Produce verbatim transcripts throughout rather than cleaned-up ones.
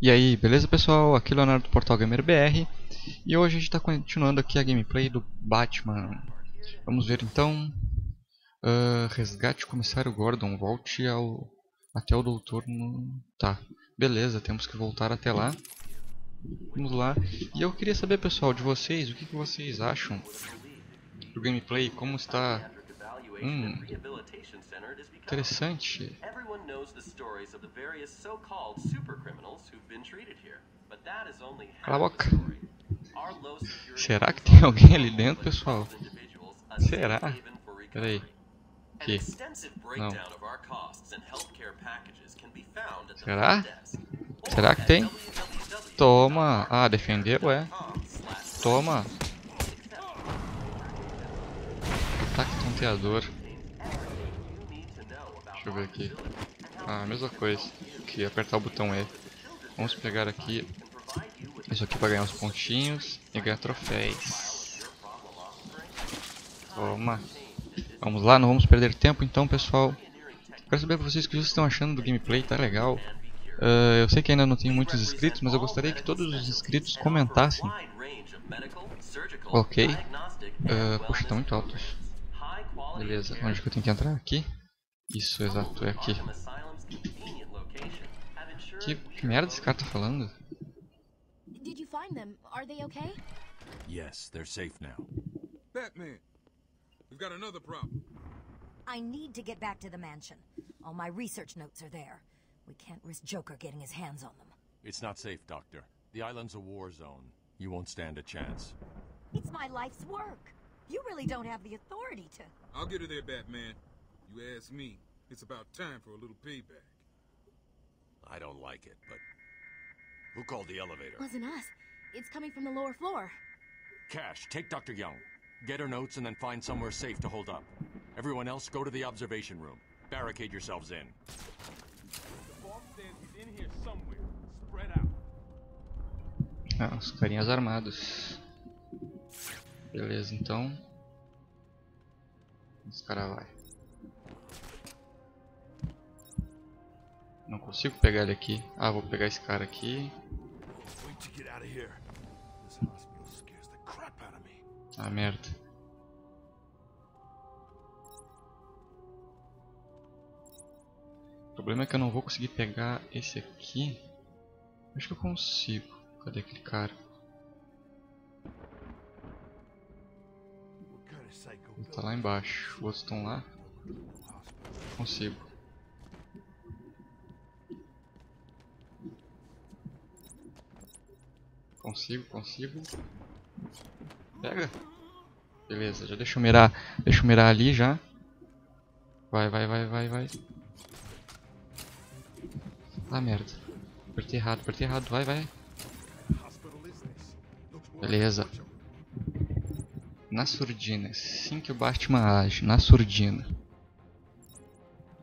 E aí, beleza pessoal? Aqui é o Leonardo do Portal Gamer B R. E hoje a gente está continuando aqui a gameplay do Batman. Vamos ver então... Uh, resgate Comissário Gordon, volte ao... até o doutor... No... Tá, beleza, temos que voltar até lá. Vamos lá. E eu queria saber pessoal, de vocês, o que, que vocês acham do gameplay, como está... Hum, interessante. Cala a boca. Será que tem alguém ali dentro, pessoal? Será? Peraí. Aqui. Não. Será? Será que tem? Toma. Ah, defendeu, é. Toma. Ataque tonteador. Deixa eu ver aqui. Ah, mesma coisa que apertar o botão E. Vamos pegar aqui isso aqui para ganhar uns pontinhos e ganhar troféus. Toma. Vamos lá, não vamos perder tempo então, pessoal. Quero saber pra vocês o que vocês estão achando do gameplay, tá legal? Uh, eu sei que ainda não tem muitos inscritos, mas eu gostaria que todos os inscritos comentassem. Ok. Uh, puxa, tá muito alto. Beleza, onde que eu tenho que entrar? Aqui? Isso, exato, é aqui. Que, que merda esse cara tá falando? Did you find them? Are they okay? Yes, they're safe now. Batman, we've got another problem. I need to get back to the mansion. All my research notes are there. We can't risk Joker getting his hands on them. It's not safe, Doctor. The island's a war zone. You won't stand a chance. It's my life's work. You really don't have the authority to... I'll get her there, Batman. You ask me, it's about time for a little payback. I don't like it, but... Who called the elevator? It wasn't us. It's coming from the lower floor. Cash, take Doctor Young. Get her notes and then find somewhere safe to hold up. Everyone else, go to the observation room. Barricade yourselves in. The boss says he's in here somewhere. Spread out. Ah, os carinhas armados. Beleza, então. Esse cara vai. Não consigo pegar ele aqui. Ah, vou pegar esse cara aqui. Ah, merda. O problema é que eu não vou conseguir pegar esse aqui. Acho que eu consigo. Cadê aquele cara? Ele tá lá embaixo. Os outros estão lá. Consigo. Consigo, consigo. Pega. Beleza, já deixa eu mirar. Deixa eu mirar ali já. Vai, vai, vai, vai, vai. Ah, merda. Apertei errado, apertei errado. Vai, vai. Beleza. Na surdina. Assim que o Batman age. Na surdina.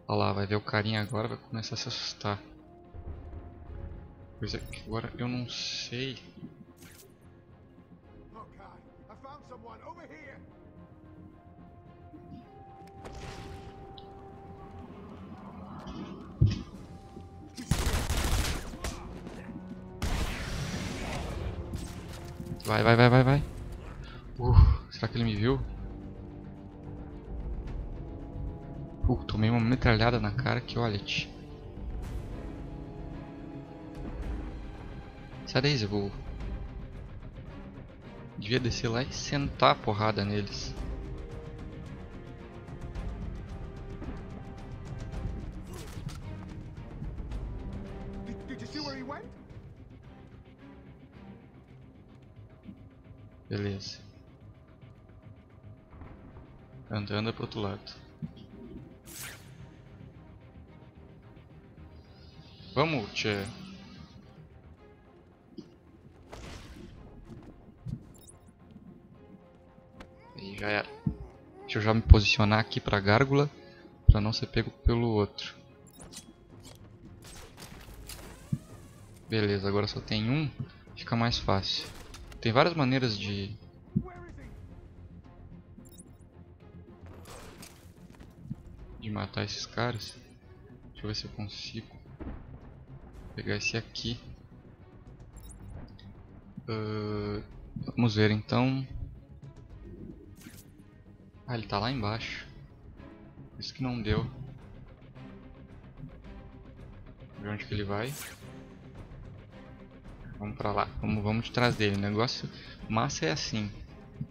Olha lá, vai ver o carinha agora. Vai começar a se assustar. Pois é, agora eu não sei. Vai, vai, vai, vai, vai. Uh, será que ele me viu? Uh, tomei uma metralhada na cara que olha. -te. Sai daí, eu vou. Devia descer lá e sentar a porrada neles. Beleza. Anda, anda pro outro lado. Vamos, tchê. Aí já era. Deixa eu já me posicionar aqui pra gárgula, pra não ser pego pelo outro. Beleza, agora só tem um. Fica mais fácil. Tem várias maneiras de... De matar esses caras. Deixa eu ver se eu consigo pegar esse aqui. Uh, vamos ver então. Ah, ele tá lá embaixo. Isso que não deu. Vamos ver onde que ele vai. Vamos pra lá. Vamos, vamos de trás dele. O negócio massa é assim.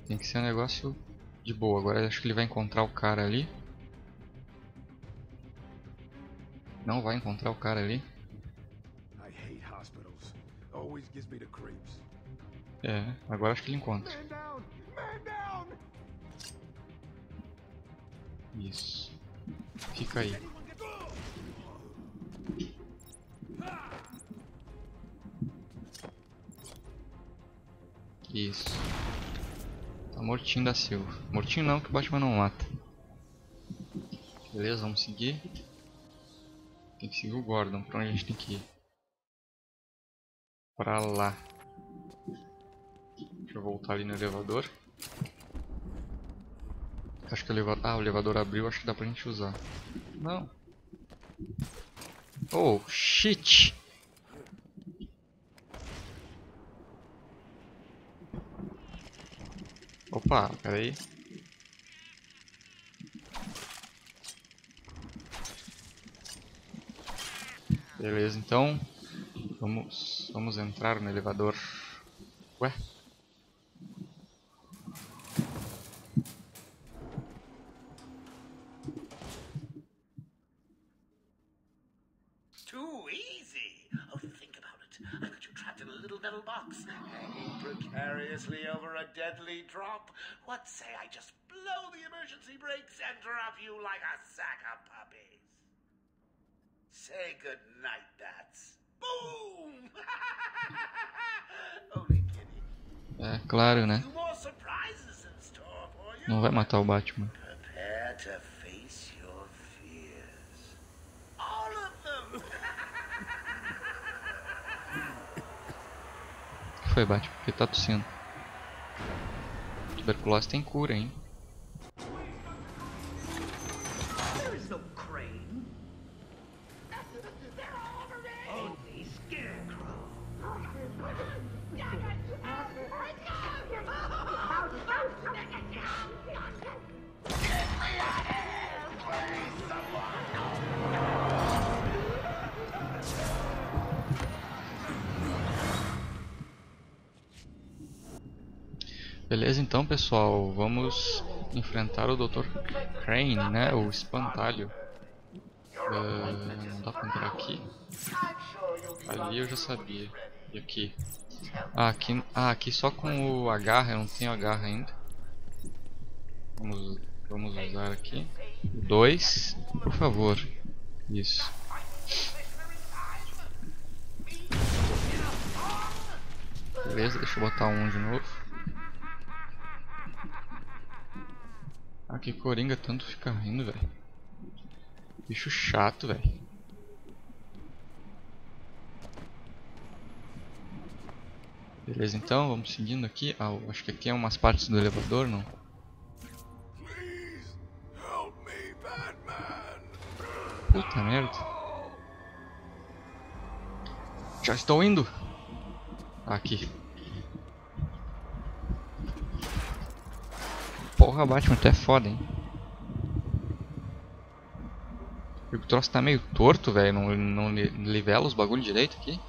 Tem que ser um negócio de boa. Agora acho que ele vai encontrar o cara ali. Não vai encontrar o cara ali. É, agora acho que ele encontra. Isso. Fica aí. Isso. Tá mortinho da Silva. Mortinho não, que o Batman não mata. Beleza, vamos seguir. Tem que seguir o Gordon. Pra onde a gente tem que ir? Pra lá. Deixa eu voltar ali no elevador. Acho que o elevador... Ah, o elevador abriu, acho que dá pra gente usar. Não. Oh, shit! Opa, peraí. Beleza, então... Vamos... Vamos entrar no elevador... Ué? Over a deadly drop. What say I just blow the emergency brakes and drop you like a sack of puppies? Say good night, bats. Boom! Only kidding. É claro, né? Não vai matar o Batman. Prepare to face your fears. All of them. Foi, Batman, porque tá tossindo. Tuberculose tem cura, hein? Beleza, então pessoal, vamos enfrentar o doutor Crane, né? O Espantalho. Uh, não dá pra entrar aqui. Ali eu já sabia. E aqui? Ah, aqui, ah, aqui só com o agarra, eu não tenho agarra ainda. Vamos, vamos usar aqui. Dois, por favor. Isso. Beleza, deixa eu botar um de novo. Ah, que coringa tanto fica rindo, velho. Bicho chato, velho. Beleza, então, vamos seguindo aqui. Ah, acho que aqui é umas partes do elevador, não? Puta merda. Já estou indo. Aqui. Porra, Batman, tu é foda, hein? O troço tá meio torto, velho. Não, não nivela os bagulho direito aqui.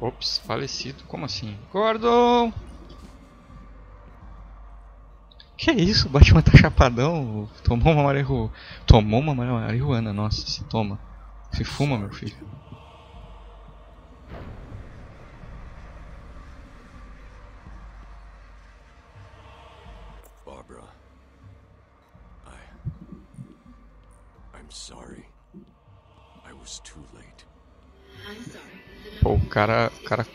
Ops, falecido. Como assim? Gordon! Que isso, o Batman tá chapadão, tomou uma marihuana, tomou uma marihuana, nossa, se toma, se fuma, meu filho. Barbara, I, I'm sorry, I was too late. Pô, o cara, o cara...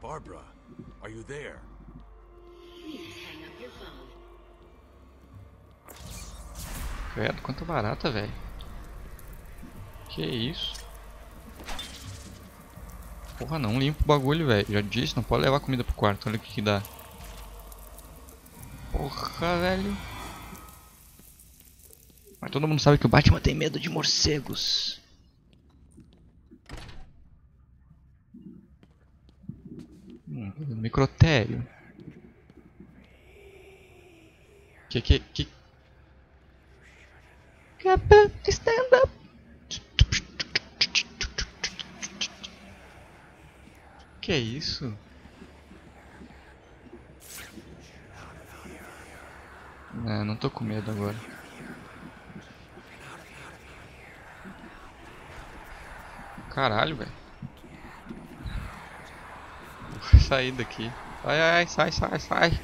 Barbara, are you there? Please hang up your phone. Credo, quanta barata, velho. Que isso? Porra, não limpa o bagulho, velho. Já disse, não pode levar comida pro quarto. Olha o que que dá. Porra, velho. Mas todo mundo sabe que o Batman tem medo de morcegos. Hum, microtério. Que que que... Stand up. Que é isso? Não, não tô com medo agora. Caralho, velho. Vou sair daqui. Ai, ai, sai, sai, sai.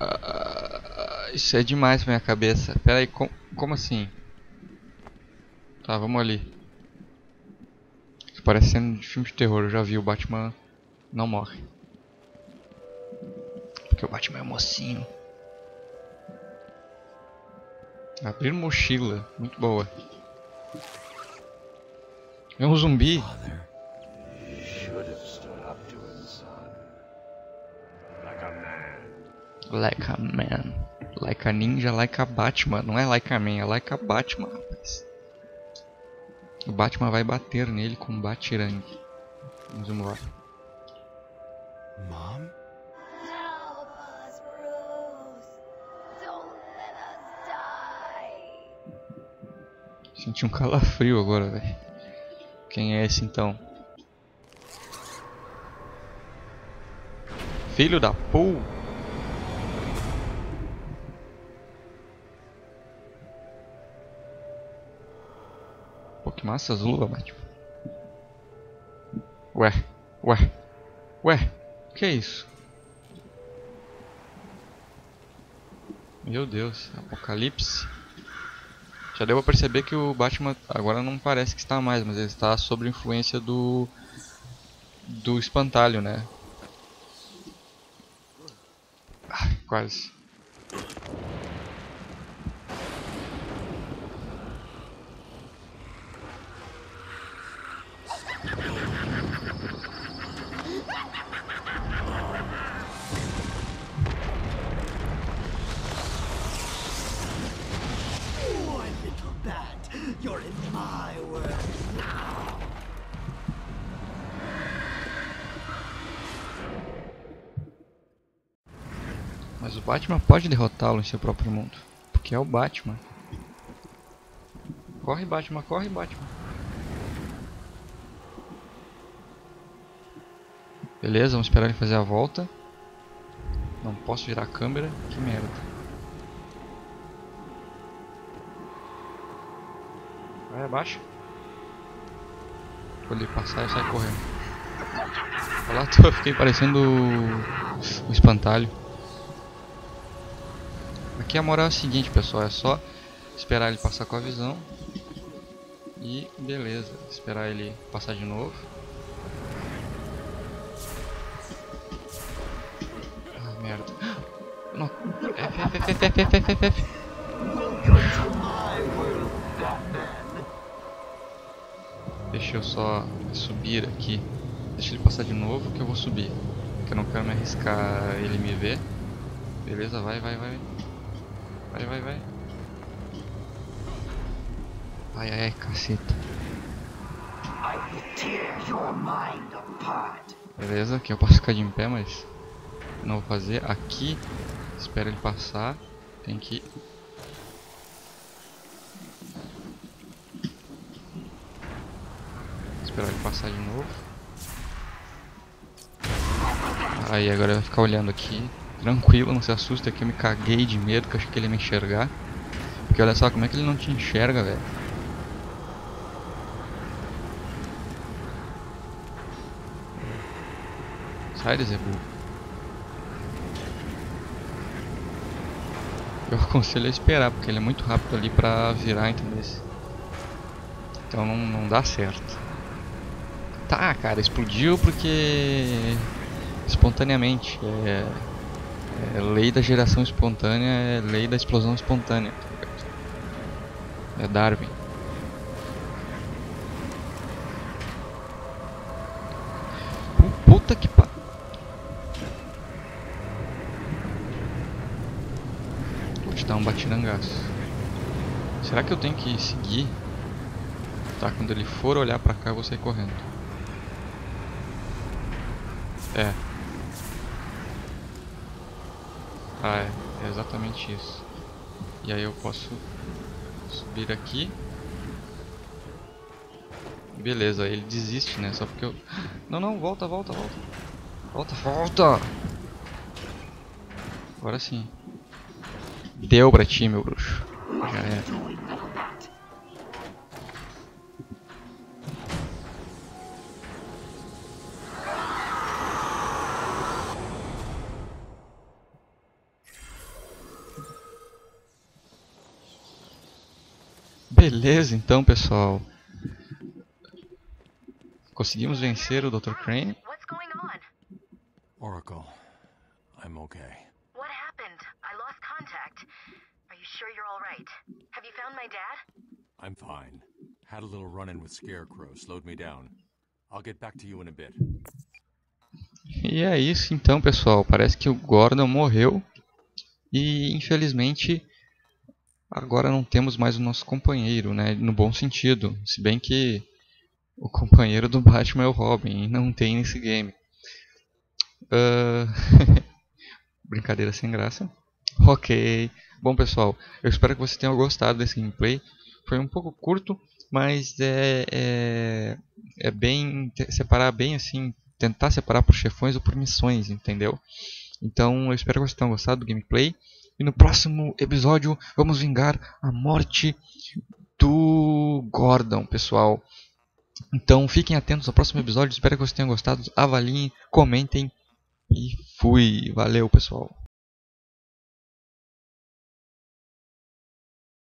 Ah, isso é demais pra minha cabeça. Pera aí, com, como assim? Tá, vamos ali. Isso parece cena de filme de terror. Eu já vi, o Batman não morre. Porque o Batman é mocinho. Abrir mochila, muito boa. É um zumbi. Like a man, like a ninja, like a Batman. Não é like a man, é like a Batman, rapaz. O Batman vai bater nele com um batirangue. Vamos embora. Mom? Senti um calafrio agora, velho. Quem é esse então? Filho da puta! Pô, que massa as luvas, Batman. Ué, ué, ué, o que é isso? Meu Deus, apocalipse. Já deu pra perceber que o Batman agora não parece que está mais, mas ele está sob influência do do espantalho, né? Ah, quase. Mas o Batman pode derrotá-lo em seu próprio mundo, porque é o Batman. Corre, Batman, corre, Batman. Beleza, vamos esperar ele fazer a volta. Não posso virar a câmera, que merda. Vai, abaixa. Vou ele passar e sair correndo. Olha lá, eu fiquei parecendo o, o espantalho. Aqui a moral é o seguinte, pessoal, é só esperar ele passar com a visão e beleza, esperar ele passar de novo. Ah, merda. Não. F, F, F, F, F, F, F, F. Deixa eu só subir aqui. Deixa ele passar de novo que eu vou subir. Porque eu não quero me arriscar ele me ver. Beleza, vai, vai, vai. Vai, vai, vai. Ai, ai, ai, caceta. Beleza, aqui eu posso ficar de pé, mas não vou fazer. Aqui, espera ele passar. Tem que... Esperar ele passar de novo. Aí, agora vai ficar olhando aqui. Tranquilo, não se assusta, que eu me caguei de medo, que eu achei que ele ia me enxergar. Porque olha só, como é que ele não te enxerga, velho? Sai, Zebu. Eu aconselho a esperar, porque ele é muito rápido ali pra virar, entendeu? Então não, não dá certo. Tá, cara, explodiu porque... espontaneamente, é... É lei da geração espontânea, é lei da explosão espontânea. É Darwin. Puta que pariu. Vou te dar um batirangaço. Será que eu tenho que seguir? Tá, quando ele for olhar pra cá eu vou sair correndo. É. Ah, é. É exatamente isso. E aí eu posso subir aqui. Beleza, ele desiste, né? Só porque eu... Não, não, volta, volta, volta. Volta, volta! Agora sim. Deu pra ti, meu bruxo. Já é. Beleza, então, pessoal. Conseguimos vencer o doutor Crane. What's going on? Oracle, I'm okay. What happened? I lost contact. Are you sure you're all right? Have you found my dad? I'm fine. Had a little run-in with Scarecrow, slowed me down. I'll get back to you in a bit. E é isso então, pessoal. Parece que o Gordon morreu e infelizmente agora não temos mais o nosso companheiro, né? No bom sentido, se bem que o companheiro do Batman é o Robin, e não tem nesse game. Uh... Brincadeira sem graça. Ok. Bom, pessoal, eu espero que vocês tenham gostado desse gameplay. Foi um pouco curto, mas é, é, é bem... Separar bem assim... Tentar separar por chefões ou por missões, entendeu? Então, eu espero que vocês tenham gostado do gameplay. E no próximo episódio, vamos vingar a morte do Gordon, pessoal. Então fiquem atentos ao próximo episódio, espero que vocês tenham gostado, avaliem, comentem e fui, valeu pessoal!